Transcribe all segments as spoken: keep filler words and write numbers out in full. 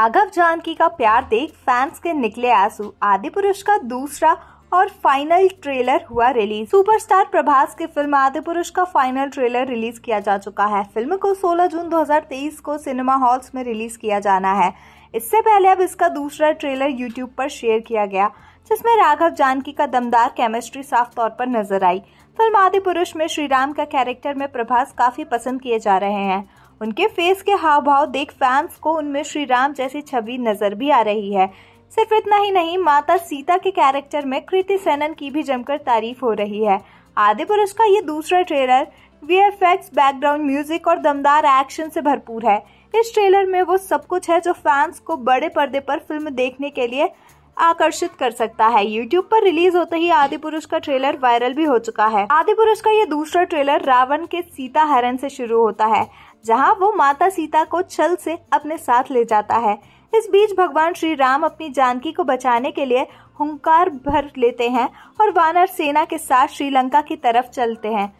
राघव जानकी का प्यार देख फैंस के निकले आंसू। आदि पुरुष का दूसरा और फाइनल ट्रेलर हुआ रिलीज। सुपरस्टार प्रभास की फिल्म आदि पुरुष का फाइनल ट्रेलर रिलीज किया जा चुका है। फिल्म को सोलह जून दो हज़ार तेईस को सिनेमा हॉल्स में रिलीज किया जाना है। इससे पहले अब इसका दूसरा ट्रेलर यूट्यूब पर शेयर किया गया, जिसमें राघव जानकी का दमदार केमिस्ट्री साफ तौर पर नजर आई। फिल्म आदि पुरुष में श्रीराम का कैरेक्टर में प्रभास काफी पसंद किए जा रहे हैं। उनके फेस के हाव भाव देख फैंस को उनमें श्रीराम जैसी छवि नजर भी आ रही है। सिर्फ इतना ही नहीं, माता सीता के कैरेक्टर में कृति नन की भी जमकर तारीफ हो रही है। आदि पुरुष का ये दूसरा trailer V F X, background music और दमदार एक्शन से भरपूर है। इस ट्रेलर में वो सब कुछ है जो फैंस को बड़े पर्दे पर फिल्म देखने के लिए आकर्षित कर सकता है। यूट्यूब पर रिलीज होते ही आदि पुरुष का ट्रेलर वायरल भी हो चुका है। आदि पुरुष का ये दूसरा ट्रेलर रावण के सीता हरण से शुरू होता है, जहां वो माता सीता को छल से अपने साथ ले जाता है। इस बीच भगवान श्री राम अपनी जानकी को बचाने के लिए हुंकार भर लेते हैं और वानर सेना के साथ श्रीलंका की तरफ चलते हैं।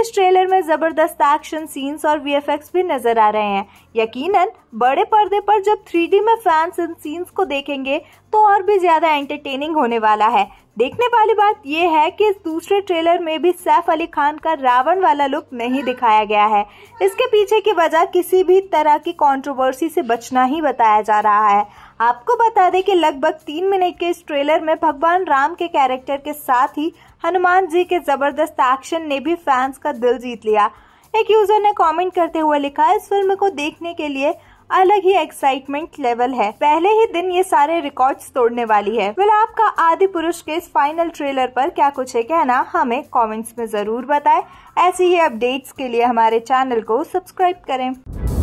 इस ट्रेलर में जबरदस्त एक्शन सीन्स और वी एफ एक्स भी नजर आ रहे हैं। यकीनन बड़े पर्दे पर जब थ्री डी में फैंस इन सीन्स को देखेंगे तो और भी ज्यादा एंटरटेनिंग होने वाला है। देखने वाली बात यह है कि इस दूसरे ट्रेलर में भी सैफ अली खान का रावण वाला लुक नहीं दिखाया गया है। इसके पीछे की वजह किसी भी तरह की कंट्रोवर्सी से बचना ही बताया जा रहा है। आपको बता दें कि लगभग तीन मिनट के इस ट्रेलर में भगवान राम के कैरेक्टर के साथ ही हनुमान जी के जबरदस्त एक्शन ने भी फैंस का दिल जीत लिया। एक यूजर ने कमेंट करते हुए लिखा, इस फिल्म को देखने के लिए अलग ही एक्साइटमेंट लेवल है, पहले ही दिन ये सारे रिकॉर्ड्स तोड़ने वाली है। वेल, आपका आदि पुरुष के इस फाइनल ट्रेलर पर क्या कुछ है कहना हमें कमेंट्स में जरूर बताएं। ऐसी ही अपडेट्स के लिए हमारे चैनल को सब्सक्राइब करें।